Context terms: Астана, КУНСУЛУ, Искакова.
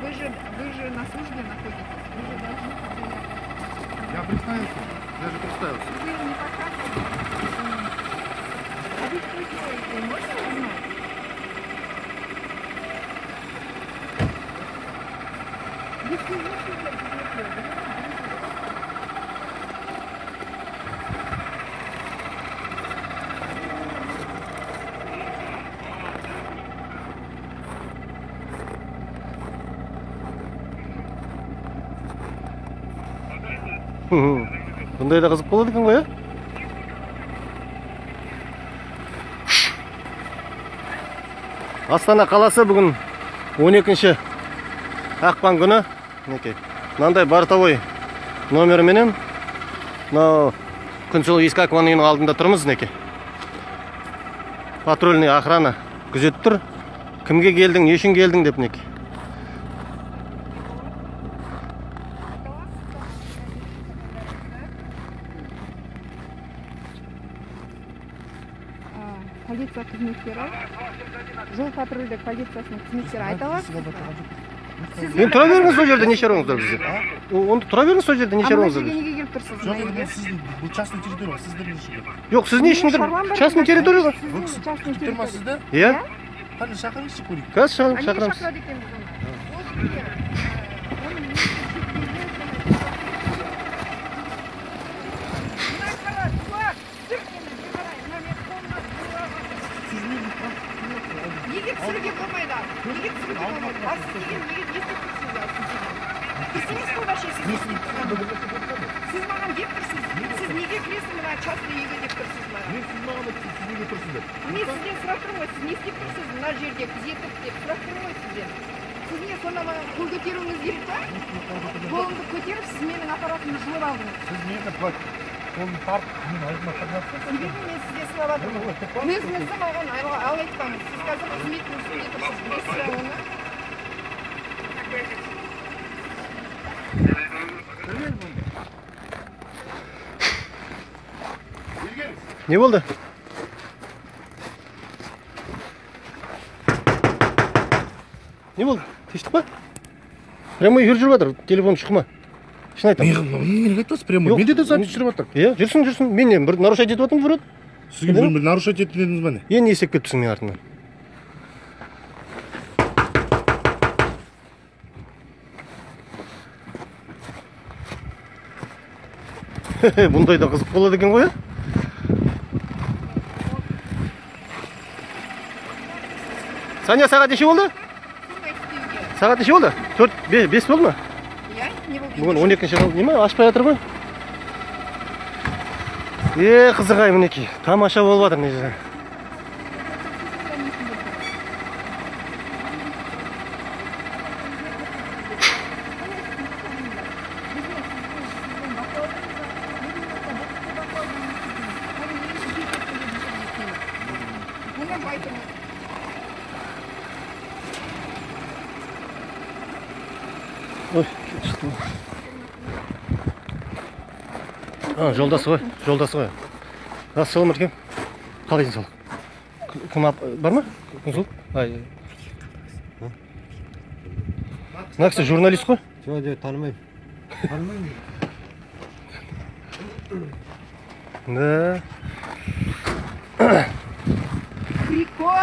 вы же на службе находитесь, вы же должны... Я представился, даже представился. Вы не показывали. А вы что делаете, можно узнать? Если вы что-то бұндайда қызық болады екен ғой, ә? Астана қаласы бүгін 12-ші ақпан күні мынандай бортовой номерменен күнсұлу Искакованың үйінің алдында тұрмыз. Патрульный охрана күзетіп тұр. Кімге келдің, не үшін келдің деп. Полиция қызметкері, жол патрульдік полициясының қызметкері айталар. Мен тұра беріңіз, сол жерде не шаруаңыздар бізде? Тұра беріңіз, сол жерде не шаруаңыздар бізде? А мына жерге неге келіп тұрсыз? Жоқ, бұл частный территория, сіздер не үшін? Жоқ, сіз не үшін тұрсыз? Частный территория ғой? Сіз тұрмас сізді? Иә? Қане шақырыңызшы көрейік. Қазір шақырамыз. Сізге болмайды. Неге түсіруге болмайды? Аз деген неге естіп тұрсыз? Кесіңіз бұл баше сіз? Сіз маған деп тұрсыз? Сіз неге кіресін мұна частный еге деп тұрсыз мұна? Мен сіз маған деп сіз неге тұрсыз деп? Мен сізден сұрақтырым ғой, сіз не істеп тұрсыз мұна жерге күзетіп деп сұрақтырым ғой сізден? Сіз не сонда маған қол көтеруіңіз керек па? Қолымды көтеріп, сіз менің аппаратымды жұлып алдыңыз. Сіз мені бақыт. Қолын тарп, мен айызына қырнатсыз. Себебі мен сізге сұраватым. Өзіңізді маған ал айтпаңыз. Сіз қазір қызметтің үстінде тұрсыз. Білесіз оны? Не болды? Не болды? Тыштық па? Прямо үйір жүріп атыр. Телефон шықма. Менде де запись жүріп аттыр. Жүрсің, жүрсің. Мен не, бір нарушать етіп аттың бұрады? Сізге бір нарушать етіп едіңіз бәне? Ең есек көптісің мен артынан. Бұндайда қызық болады екен ғой, ә? Саня, сағат еші болды? Сағат еші болды? 4-5 болды ма? Бүгін 12-ші жыл, не ма? Ашпай атыр ғой? Қызығай мінекей, тамаша болып атыр не жерде. Ой, что? Жолдасы ғой, жолдасы ғой. Ассалам алейкум. Қалай денсаулық? Кім бар ма? Консул? Ай. Мына кісі журналист қой? Жоқ, танымаймын. Танымаймын. Да. Прикол!